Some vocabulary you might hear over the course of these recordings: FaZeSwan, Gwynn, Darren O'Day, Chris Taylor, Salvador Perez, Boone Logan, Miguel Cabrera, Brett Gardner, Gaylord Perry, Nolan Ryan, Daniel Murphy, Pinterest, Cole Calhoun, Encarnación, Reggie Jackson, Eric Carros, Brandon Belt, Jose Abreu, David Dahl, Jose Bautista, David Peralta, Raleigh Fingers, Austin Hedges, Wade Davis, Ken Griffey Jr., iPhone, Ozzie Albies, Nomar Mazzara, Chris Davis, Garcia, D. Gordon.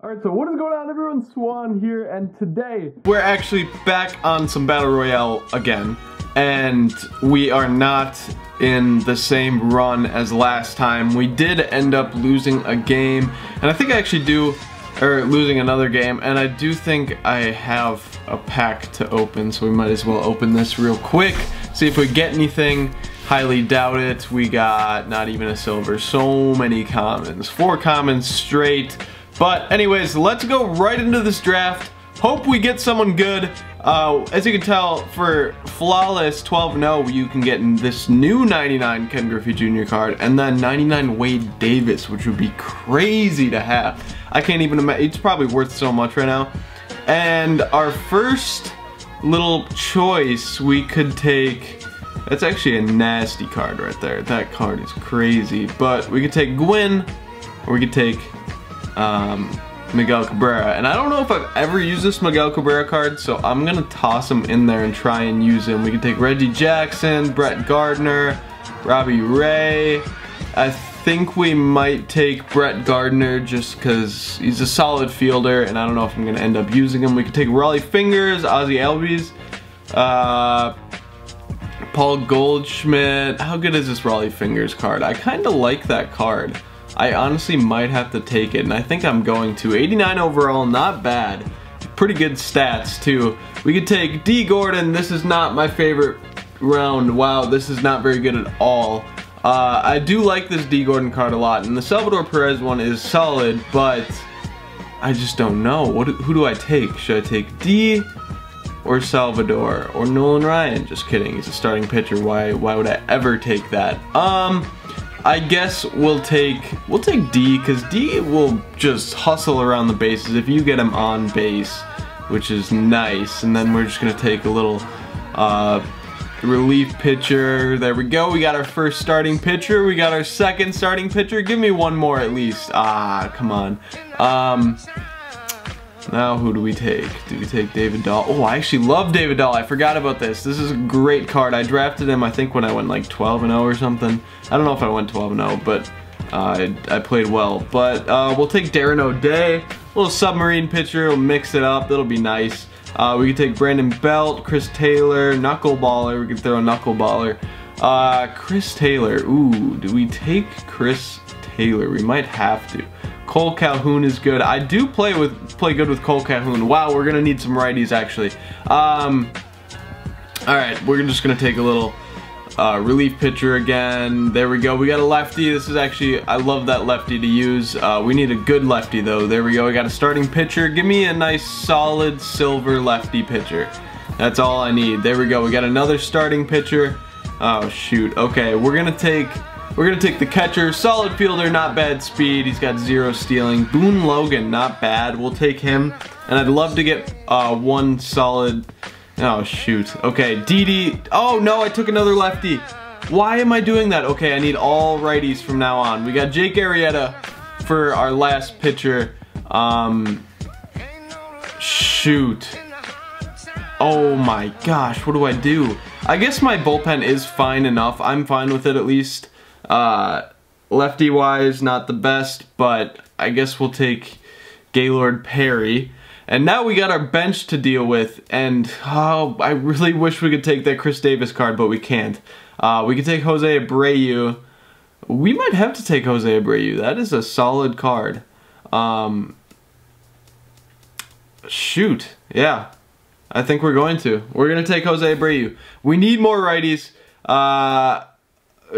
Alright, so what is going on, everyone? Swan here, and today we're actually back on some Battle Royale again, and we are not in the same run as last time. We did end up losing a game, and I think I actually do, or losing another game, and I do think I have a pack to open, so we might as well open this real quick, see if we get anything. Highly doubt it. We got not even a silver, so many commons, 4 commons straight. But anyways, let's go right into this draft. Hope we get someone good. As you can tell, for Flawless 12-0, you can get this new 99 Ken Griffey Jr. card and then 99 Wade Davis, which would be crazy to have. I can't even imagine. It's probably worth so much right now. And our first little choice, we could take... That's actually a nasty card right there. That card is crazy. But we could take Gwynn, or we could take... Miguel Cabrera, and I don't know if I've ever used this Miguel Cabrera card, so I'm gonna toss him in there and try and use him. We can take Reggie Jackson, Brett Gardner, Robbie Ray. I think we might take Brett Gardner just because he's a solid fielder, and I don't know if I'm gonna end up using him. We could take Raleigh Fingers, Ozzie Albies, Paul Goldschmidt. How good is this Raleigh Fingers card? I kind of like that card. I honestly might have to take it, and I think I'm going to. 89 overall, not bad. Pretty good stats, too. We could take D. Gordon. This is not my favorite round. Wow, this is not very good at all. I do like this D. Gordon card a lot, and the Salvador Perez one is solid, but I just don't know. Who do I take? Should I take D or Salvador or Nolan Ryan? Just kidding. He's a starting pitcher. Why would I ever take that? I guess we'll take D, because D will just hustle around the bases if you get him on base, which is nice. And then we're just going to take a little relief pitcher. There we go. We got our first starting pitcher. We got our second starting pitcher. Give me one more at least. Ah, come on. Now who do we take? Do we take David Dahl? Oh, I actually love David Dahl. I forgot about this. This is a great card. I drafted him, I think, when I went like 12-0 or something. I don't know if I went 12-0, but I played well. But we'll take Darren O'Day. Little submarine pitcher. We'll mix it up. That'll be nice. We can take Brandon Belt, Chris Taylor, Knuckleballer. We can throw a Knuckleballer. Chris Taylor. Ooh, do we take Chris Taylor? We might have to. Cole Calhoun is good. I do play good with Cole Calhoun. Wow, we're gonna need some righties actually. All right, we're just gonna take a little relief pitcher again. There we go. We got a lefty. This is actually, I love that lefty to use. We need a good lefty though. There we go. We got a starting pitcher. Give me a nice solid silver lefty pitcher. That's all I need. There we go. We got another starting pitcher. Oh shoot. Okay, we're gonna take the catcher, solid fielder, not bad speed. He's got 0 stealing. Boone Logan, not bad. We'll take him. And I'd love to get one solid. Oh shoot. Okay, Didi. Oh no, I took another lefty. Why am I doing that? Okay, I need all righties from now on. We got Jake Arrieta for our last pitcher. Shoot. Oh my gosh, what do I do? I guess my bullpen is fine enough. I'm fine with it at least. Lefty wise, not the best, but I guess we'll take Gaylord Perry. And now we got our bench to deal with, and oh, I really wish we could take that Chris Davis card, but we can't. We could take Jose Abreu. We might have to take Jose Abreu. That is a solid card. Shoot, yeah, I think we're going to. We're going to take Jose Abreu. We need more righties.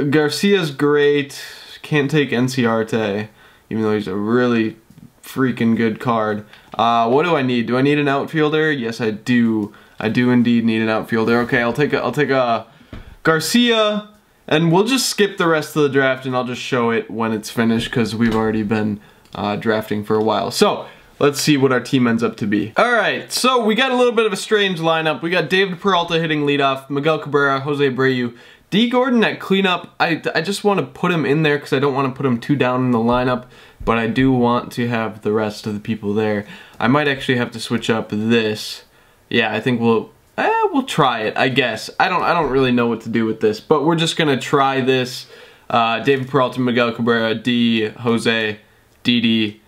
Garcia's great. Can't take Encarnación, even though he's a really freaking good card. What do I need? Do I need an outfielder? Yes, I do. I do indeed need an outfielder. Okay, I'll take a Garcia, and we'll just skip the rest of the draft, and I'll just show it when it's finished because we've already been drafting for a while. So let's see what our team ends up to be. All right, so we got a little bit of a strange lineup. We got David Peralta hitting leadoff, Miguel Cabrera, Jose Abreu, D. Gordon at cleanup. I just want to put him in there because I don't want to put him too down in the lineup, but I do want to have the rest of the people there. I might actually have to switch up this. Yeah, I think we'll try it, I guess. I don't really know what to do with this, but we're just gonna try this. David Peralta, Miguel Cabrera, D. Jose, Didi.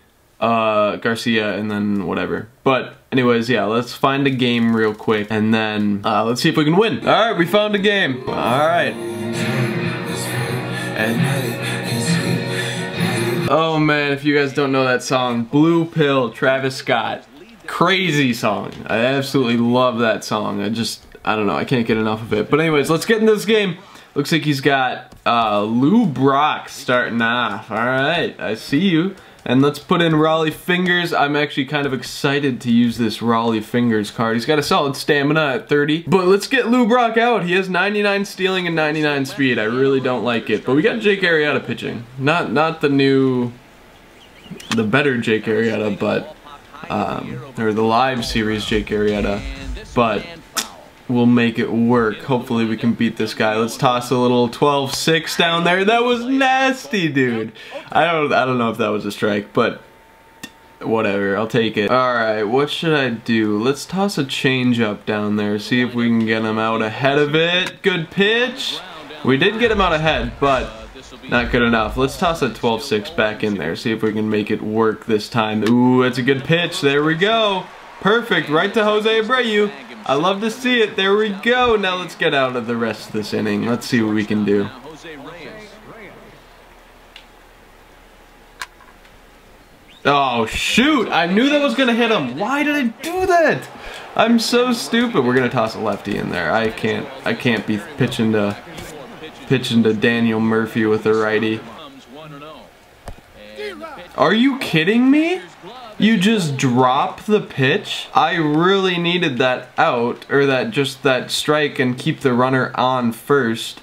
Garcia, and then whatever. But anyways, yeah, let's find a game real quick, and then let's see if we can win. All right, we found a game. All right. And oh man, if you guys don't know that song, Blue Pill, Travis Scott. Crazy song. I absolutely love that song. I don't know, I can't get enough of it. But anyways, let's get in this game. Looks like he's got Lou Brock starting off. All right, I see you. And let's put in Raleigh Fingers. I'm actually kind of excited to use this Raleigh Fingers card. He's got a solid stamina at 30. But let's get Lou Brock out. He has 99 stealing and 99 speed. I really don't like it. But we got Jake Arrieta pitching. Not the new, the better Jake Arrieta, but, or the live series Jake Arrieta. But we'll make it work. Hopefully we can beat this guy. Let's toss a little 12-6 down there. That was nasty, dude. I don't know if that was a strike, but whatever, I'll take it. All right, what should I do? Let's toss a changeup down there. See if we can get him out ahead of it. Good pitch. We did get him out ahead, but not good enough. Let's toss a 12-6 back in there. See if we can make it work this time. Ooh, that's a good pitch. There we go. Perfect, right to Jose Abreu. I love to see it. There we go. Now let's get out of the rest of this inning. Let's see what we can do. Oh, shoot. I knew that was going to hit him. Why did I do that? I'm so stupid. We're going to toss a lefty in there. I can't be pitching to Daniel Murphy with a righty. Are you kidding me? You just drop the pitch? I really needed that out, or that strike and keep the runner on first.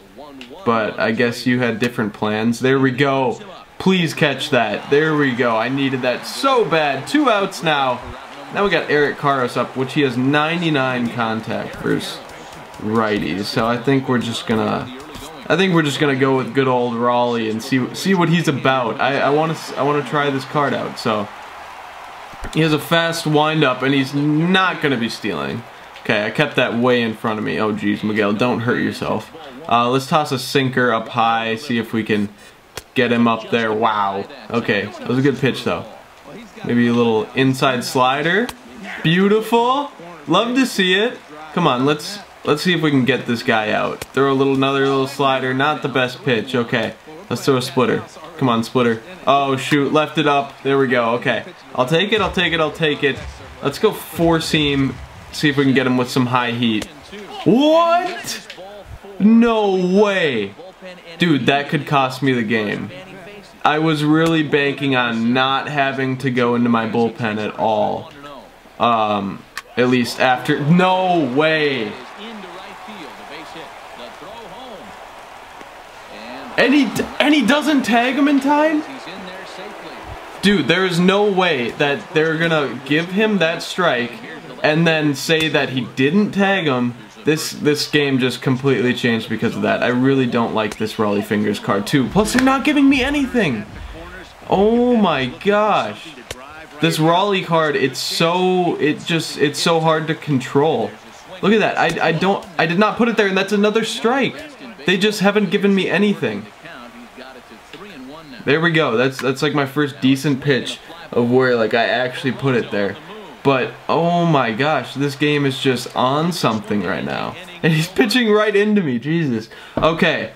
But I guess you had different plans. There we go. Please catch that. There we go. I needed that so bad. 2 outs now. Now we got Eric Carros up, which he has 99 contact versus righties. So I think we're just gonna go with good old Raleigh and see what he's about. I want to try this card out. So he has a fast windup, and he's not gonna be stealing. Okay, I kept that way in front of me. Oh geez, Miguel, don't hurt yourself. Let's toss a sinker up high. See if we can get him up there. Wow. Okay, that was a good pitch though. Maybe a little inside slider. Beautiful. Love to see it. Come on, let's see if we can get this guy out. Throw another little slider. Not the best pitch. Okay, let's throw a splitter. Come on, splitter. Oh shoot, left it up. There we go. Okay, I'll take it. I'll take it. Let's go four seam. See if we can get him with some high heat. What? No way, dude. That could cost me the game. I was really banking on not having to go into my bullpen at all. At least after. No way. And he doesn't tag him in time? Dude, there is no way that they're gonna give him that strike and then say that he didn't tag him. This game just completely changed because of that. I really don't like this Raleigh Fingers card too. Plus they're not giving me anything. Oh my gosh. This Raleigh card, it's so hard to control. Look at that. I did not put it there, and that's another strike. They just haven't given me anything. There we go. That's like my first decent pitch of where like I actually put it there. But oh my gosh, this game is just on something right now. And he's pitching right into me, Jesus. Okay.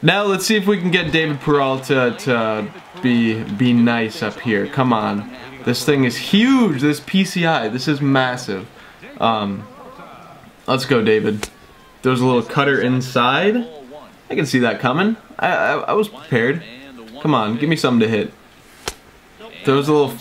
Now let's see if we can get David Peralta to be nice up here. Come on. This thing is huge. This PCI, this is massive. Let's go, David. There's a little cutter inside. I can see that coming. I was prepared. Come on, give me something to hit. Throws a little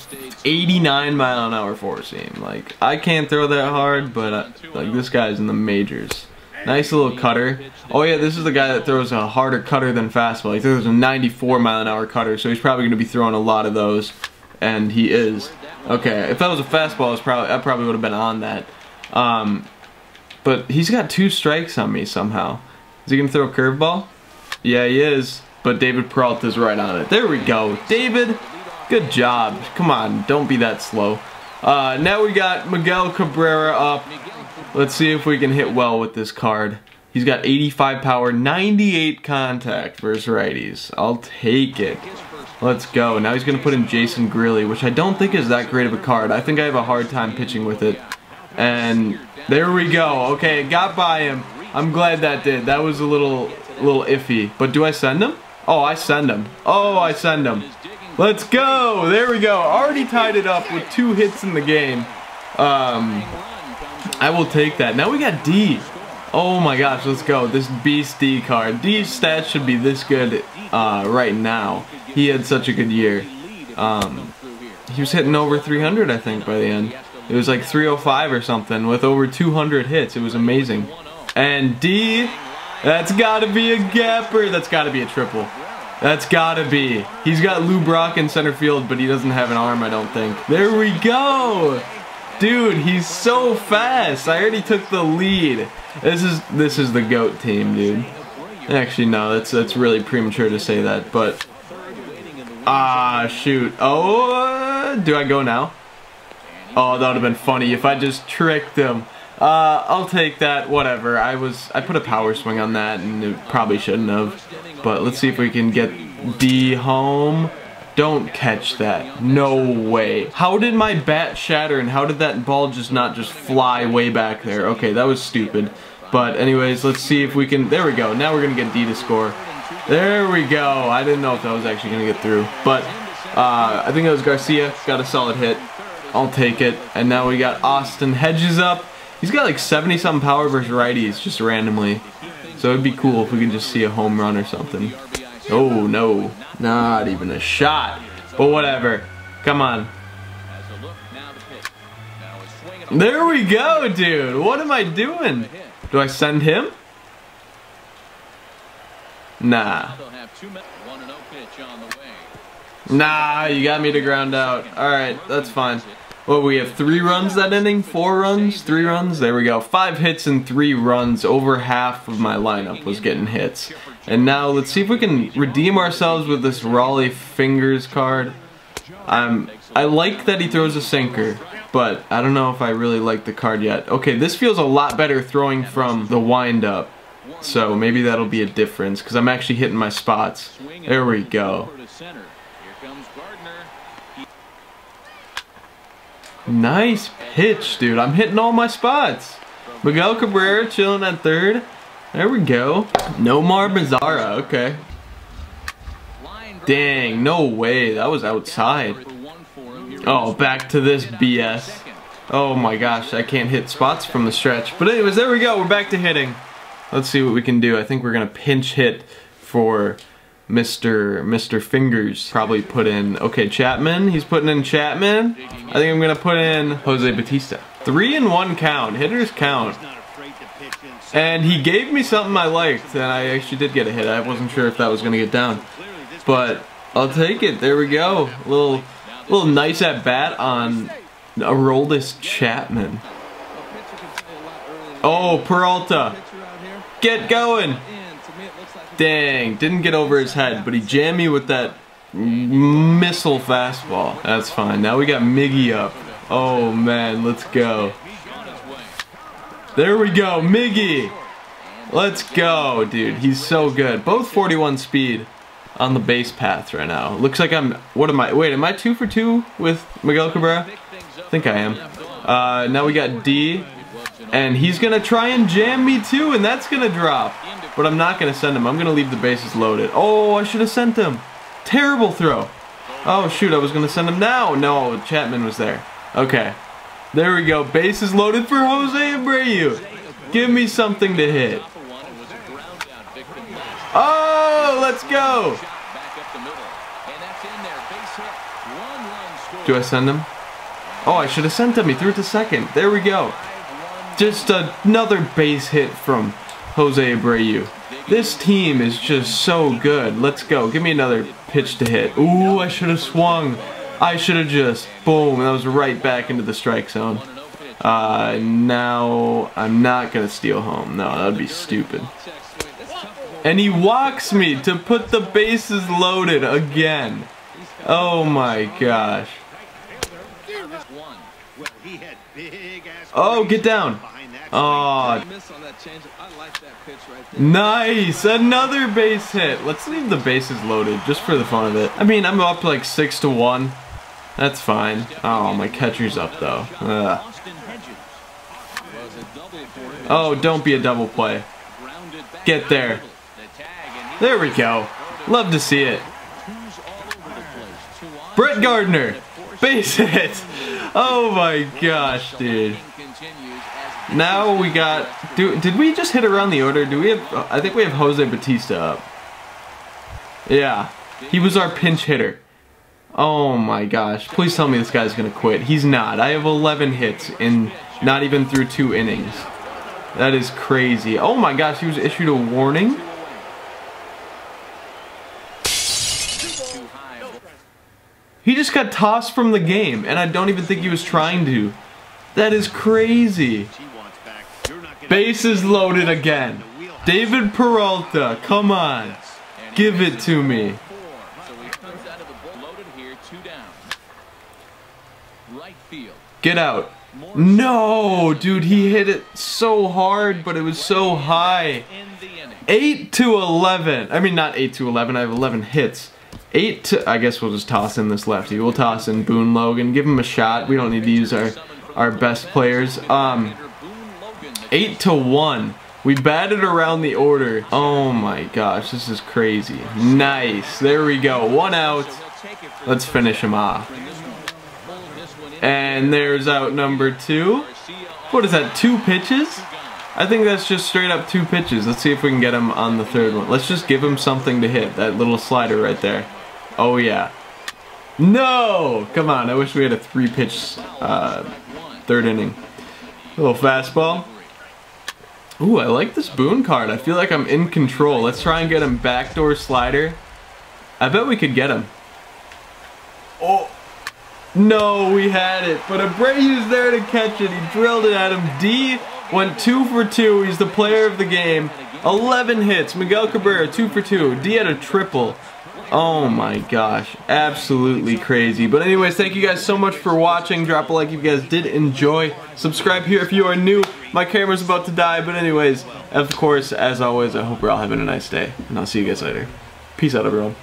89 mile an hour four seam. Like, I can't throw that hard, but like this guy's in the majors. Nice little cutter. Oh yeah, this is the guy that throws a harder cutter than fastball. He throws a 94 mile an hour cutter, so he's probably going to be throwing a lot of those, and he is. Okay, if that was a fastball, I probably would have been on that. But he's got 2 strikes on me somehow. Is he gonna throw a curveball? Yeah, he is. But David Peralta's right on it. There we go. David, good job. Come on, don't be that slow. Now we got Miguel Cabrera up. Let's see if we can hit well with this card. He's got 85 power, 98 contact versus righties. I'll take it. Let's go. Now he's going to put in Jason Greeley, which I don't think is that great of a card. I think I have a hard time pitching with it. And there we go. Okay, it got by him. I'm glad that did. That was a little iffy. But do I send him? Oh, I send him. Oh, I send him. Let's go. There we go. Already tied it up with 2 hits in the game. I will take that. Now we got D. Oh my gosh, let's go. This Beast D card. D's stats should be this good right now. He had such a good year. He was hitting over 300, I think, by the end. It was like 305 or something with over 200 hits. It was amazing. And D, that's got to be a gapper. That's got to be a triple. That's got to be. He's got Lou Brock in center field, but he doesn't have an arm, I don't think. There we go. Dude, he's so fast. I already took the lead. This is the GOAT team, dude. Actually, no, that's really premature to say that, but shoot. Oh, do I go now? Oh, that would have been funny if I just tricked him. I'll take that. Whatever. I put a power swing on that, and it probably shouldn't have. But let's see if we can get D home. Don't catch that. No way. How did my bat shatter and how did that ball not just fly way back there? Okay, that was stupid. But anyways, let's see if we can... There we go. Now we're going to get D to score. There we go. I didn't know if that was actually going to get through. But I think it was Garcia. Got a solid hit. I'll take it. And now we got Austin Hedges up. He's got like 70-something power versus righties just randomly. So it would be cool if we could just see a home run or something. Oh, no. Not even a shot. But whatever. Come on. There we go, dude. What am I doing? Do I send him? Nah. Nah, you got me to ground out. Alright, that's fine. Well, we have 3 runs that inning? 4 runs? 3 runs? There we go. 5 hits and 3 runs. Over half of my lineup was getting hits. And now, let's see if we can redeem ourselves with this Raleigh Fingers card. I like that he throws a sinker, but I don't know if I really like the card yet. Okay, this feels a lot better throwing from the windup. So maybe that'll be a difference, because I'm actually hitting my spots. There we go. Nice pitch, dude. I'm hitting all my spots. Miguel Cabrera chilling at third. There we go. Nomar Mazzara, okay. Dang, no way. That was outside. Oh, back to this BS. Oh my gosh, I can't hit spots from the stretch. But anyways, there we go. We're back to hitting. Let's see what we can do. I think we're going to pinch hit for Mr. Fingers. Probably put in, okay, Chapman. He's putting in Chapman. I think I'm going to put in Jose Bautista. 3-1 count. Hitters count. And he gave me something I liked, and I actually did get a hit. I wasn't sure if that was going to get down, but I'll take it. There we go. A little nice at bat on Aroldis Chapman. Oh, Peralta. Get going. Dang, didn't get over his head, but he jammed me with that missile fastball. That's fine. Now we got Miggy up. Oh, man, let's go. There we go, Miggy. Let's go, dude. He's so good. Both 41 speed on the base path right now. Looks like I'm, what am I? Wait, am I 2 for 2 with Miguel Cabrera? I think I am. Now we got D, and he's going to try and jam me too, and that's going to drop. But I'm not going to send him. I'm going to leave the bases loaded. Oh, I should have sent him. Terrible throw. Oh, shoot, I was going to send him now. No, Chapman was there. Okay. There we go. Bases loaded for Jose Abreu. Give me something to hit. Oh, let's go. Do I send him? Oh, I should have sent him. He threw it to second. There we go. Just another base hit from Jose Abreu. This team is just so good. Let's go. Give me another pitch to hit. Ooh, I should have swung. I should have just, boom, that was right back into the strike zone. Now, I'm not going to steal home. No, that would be stupid. And he walks me to put the bases loaded again. Oh my gosh. Oh, get down. Oh, nice. Another base hit. Let's leave the bases loaded just for the fun of it. I mean, I'm up like 6-1. That's fine. Oh, my catcher's up though. Ugh. Oh, don't be a double play. Get there. There we go. Love to see it. Brett Gardner. Base hit. Oh my gosh, dude. Now we got... Did we just hit around the order? Do we have... I think we have Jose Bautista up. Yeah. He was our pinch hitter. Oh my gosh. Please tell me this guy's going to quit. He's not. I have 11 hits in not even through 2 innings. That is crazy. Oh my gosh, he was issued a warning. He just got tossed from the game, and I don't even think he was trying to. That is crazy. Bases loaded again. David Peralta, come on. Give it to me. Get out. No, dude, he hit it so hard, but it was so high. 8-11. I mean, not 8-11. I have 11 hits. I guess we'll just toss in this lefty. We'll toss in Boone Logan. Give him a shot. We don't need to use our best players. 8-1. We batted around the order. Oh my gosh, this is crazy. Nice. There we go. One out. Let's finish him off. And there's out number 2. What is that, 2 pitches? I think that's just straight up 2 pitches. Let's see if we can get him on the 3rd one. Let's just give him something to hit. That little slider right there. Oh yeah. No! Come on, I wish we had a 3-pitch 3rd inning. A little fastball. Ooh, I like this Boone card. I feel like I'm in control. Let's try and get him backdoor slider. I bet we could get him. Oh! No, we had it, but Abreu's there to catch it. He drilled it at him. D went 2 for 2. He's the player of the game. 11 hits. Miguel Cabrera 2 for 2. D had a triple. Oh my gosh, absolutely crazy. But anyways, thank you guys so much for watching. Drop a like if you guys did enjoy. Subscribe here if you are new. My camera's about to die, but anyways, of course, as always, I hope you're all having a nice day, and I'll see you guys later. Peace out, everyone.